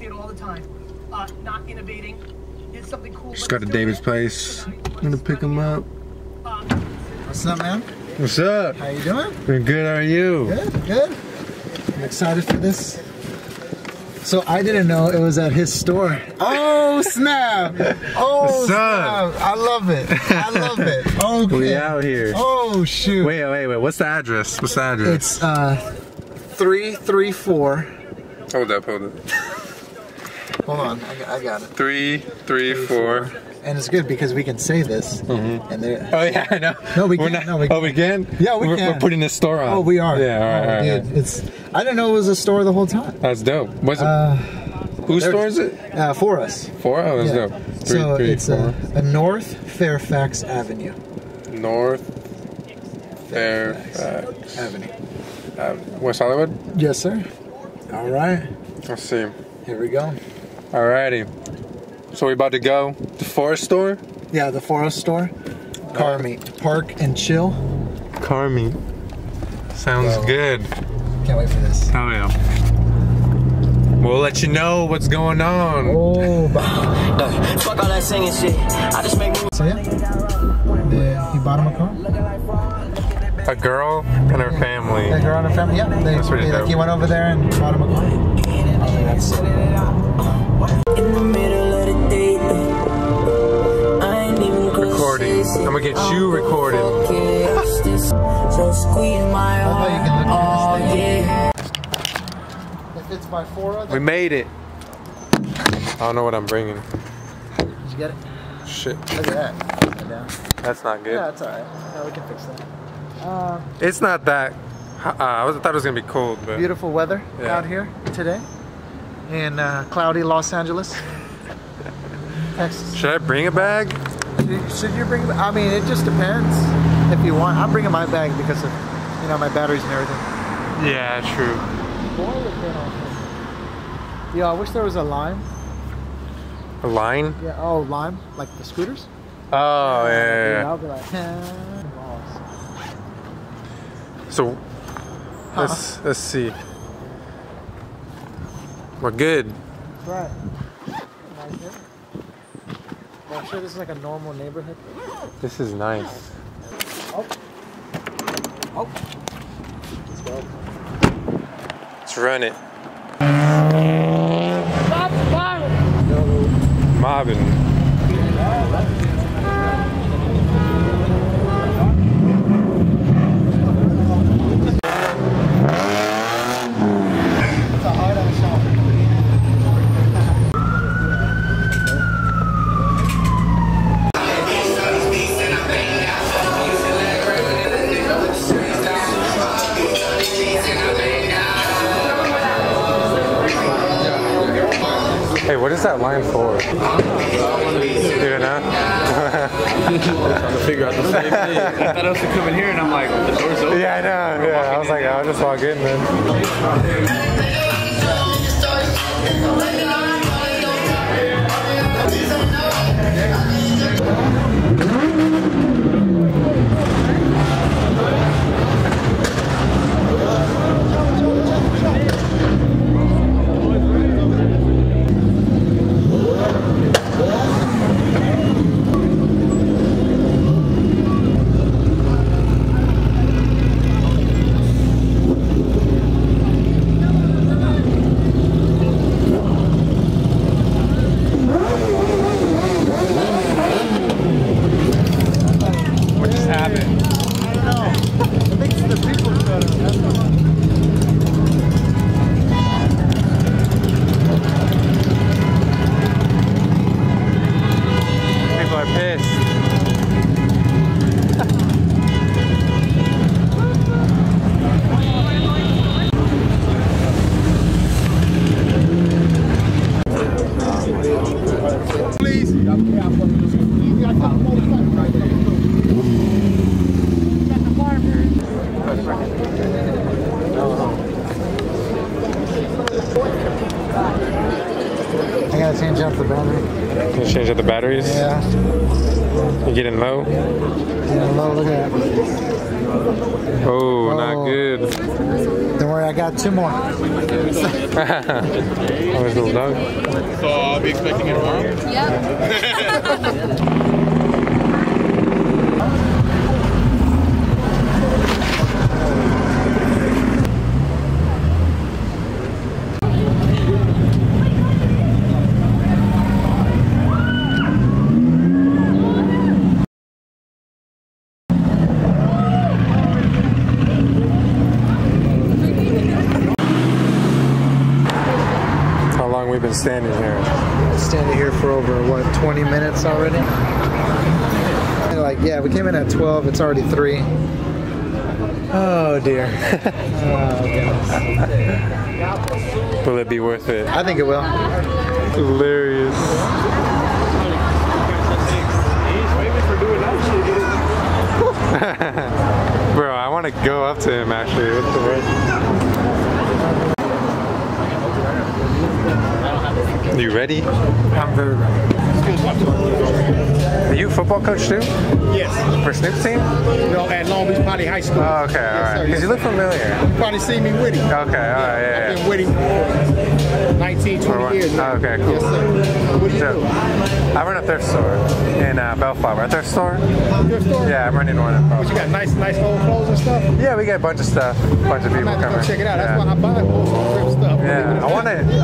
see it all the time. Not innovating. It's something cool. Just got to David's place. I'm gonna pick him up. What's up, man? What's up? How you doing? Doing good. How are you? Good. Good. I'm excited for this. So I didn't know it was at his store. Oh snap! Oh snap! I love it. I love it. Okay. We out here. Oh shoot! Wait, wait, wait. What's the address? What's the address? It's 334. Hold up! Hold up! Hold on. I got it. 334. And it's good because we can say this. Mm-hmm. And oh yeah, I know. No, we can't. No, we can. Oh, we can? Yeah, we can. We're putting this store on. Oh, we are. Yeah, all right. Dude, right. I didn't know it was a store the whole time. That's dope. What's whose store is it? For us. For us. Yeah. Dope. It's a North Fairfax Avenue. North Fairfax Avenue. West Hollywood. Yes, sir. All right. Let's see. Here we go. All righty. So we're about to go to the Forest store? Yeah, the Forest store. Car meet. Park and chill. Car meet. Sounds good. Can't wait for this. Hell yeah. We'll let you know what's going on. Oh, fuck all that singing shit. I just make moves. So yeah, he bought him a car. A girl and her family. A girl and her family, yeah. That's pretty dope. Like, he went over there and bought him a car. I think that's it. I'm gonna get you recorded. So squeeze my arm. Oh yeah. If it's by Phora, we made it. I don't know what I'm bringing. Did you get it? Shit. Look at that. That's not good. Yeah, that's alright. Yeah, we can fix that. It's not that. I thought it was gonna be cold, but beautiful weather out here today in cloudy Los Angeles, Texas. Should I bring a bag? Should you bring? I mean, it just depends if you want. I'm bringing my bag because of, you know, my batteries and everything. Yeah, true. Yeah, I wish there was a line. A line? Yeah. Oh, lime, like the scooters. Oh yeah. I'll be like, so let's see. We're good. That's right. I'm sure this is like a normal neighborhood. This is nice. Oh. Oh. Let's go. Let's run it. Stop the bottle. Mobbing. It's a hard ass shop. Hey, what is that line for? You know? I'm trying to figure out the same thing. I thought I was coming here and I'm like, the door's open. Yeah, I know. Yeah, I was like, I'll just walk in, man. Yeah. You're getting low? Yeah, low, look at that. Oh, not good. Don't worry, I got two more. Oh, his little dog. So I'll be expecting it tomorrow? Yep. We've been standing here. Standing here for over, what, 20 minutes already? Like, yeah, we came in at 12, it's already 3. Oh dear. Oh, goodness. Will it be worth it? I think it will. Hilarious. Bro, I want to go up to him actually. What's the word? You ready? I'm very ready. Are you a football coach too? Yes. For Snoop's team? No, at Long Beach Poly High School. Oh, okay, alright. Because you look familiar. You've probably seen me with him. Okay, alright, yeah. I've been with him for 19, 20 years now. Okay, cool. Yes, sir. What do you do? I run a thrift store in Bellflower. A thrift store? Thrift store? Yeah, I'm running one. But you got nice old clothes and stuff? Yeah, we got a bunch of stuff. A bunch of people coming. I'm gonna check it out. Yeah. That's why I buy most of thrift stuff. Yeah, I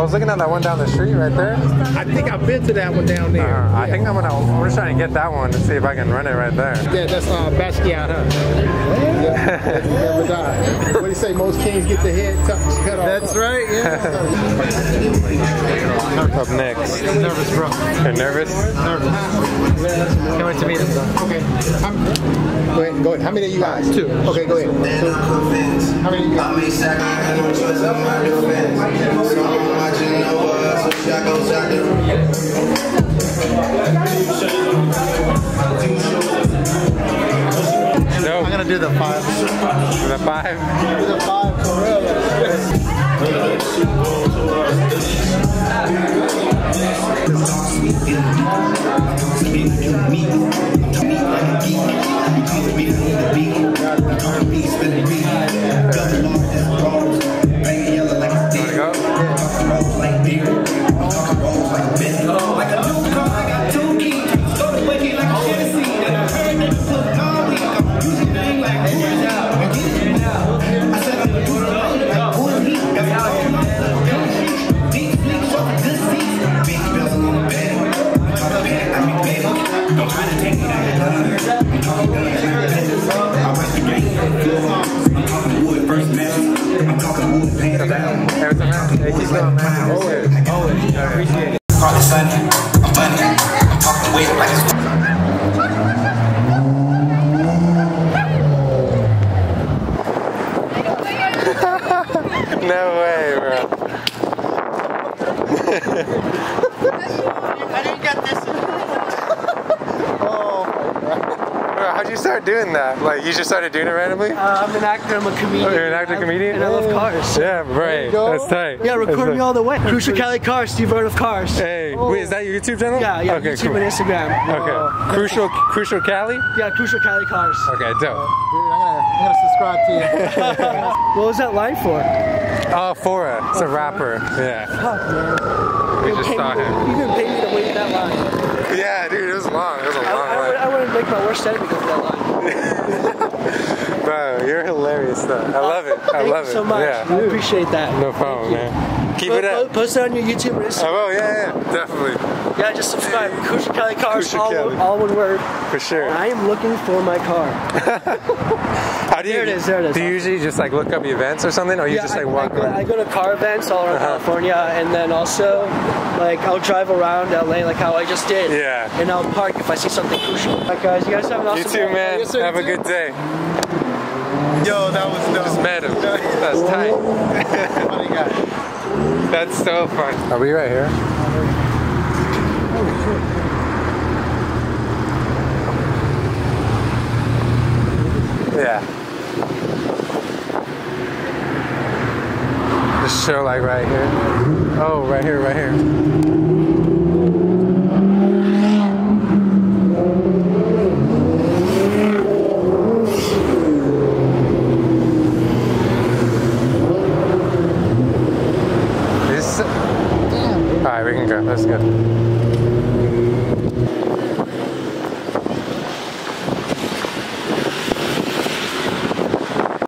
was looking at that one down the street right there. I think I've been to that one down there. Yeah. I think we're trying to get that one to see if I can run it right there. Yeah, that's Basquiat, huh? Yeah. What do you say? Most kings get the head cut off. That's right, yeah. Up next. Nervous, bro. You're nervous? Nervous. Can't wait to meet him. Okay. Go ahead. How many of you guys? 2. Okay, go ahead. 2. How many of you guys? I'm gonna do the 5. The 5? Do the 5 for doing that? Like, you just started doing it randomly? I'm an actor, I'm a comedian. Oh, you're an actor, comedian? And I love cars. Yeah, right. That's tight. Yeah, record me all the way. Crucial Cali Cars, Steve Bird of Cars. Hey, wait, is that your YouTube channel? Yeah, yeah, okay, YouTube cool. And Instagram. Okay. Crucial Cali? Yeah, Crucial Cali Cars. Okay, dope. Dude, I'm gonna subscribe to you. What was that line for? Phora. It's a rapper. Yeah. Fuck, man. We just saw him. You can pay me to wait that line. Yeah, dude, it was long. It was a long line. I wouldn't make my worst enemy go for that line. Bro, you're hilarious though. I love it. I love it. Thank you so much. Yeah. I appreciate that. No problem, man. Keep it up. Post it on your YouTube or Instagram. I will, yeah, definitely. Yeah, just subscribe. Crucial Cali Cars, all one word. For sure. I am looking for my car. There it is. Do you usually just like look up events or something, or you just like walk around? I go to car events all around California, and then also like I'll drive around LA like how I just did. Yeah. And I'll park if I see something crucial. Alright guys, you guys have an awesome day. You too, man. Have a good day. Yo, that was dope. Just met him. That was tight. Funny guy. That's so fun. Are we right here? Oh, shit. Yeah. Just show like right here. Oh, right here, right here. right, we can go. That's good.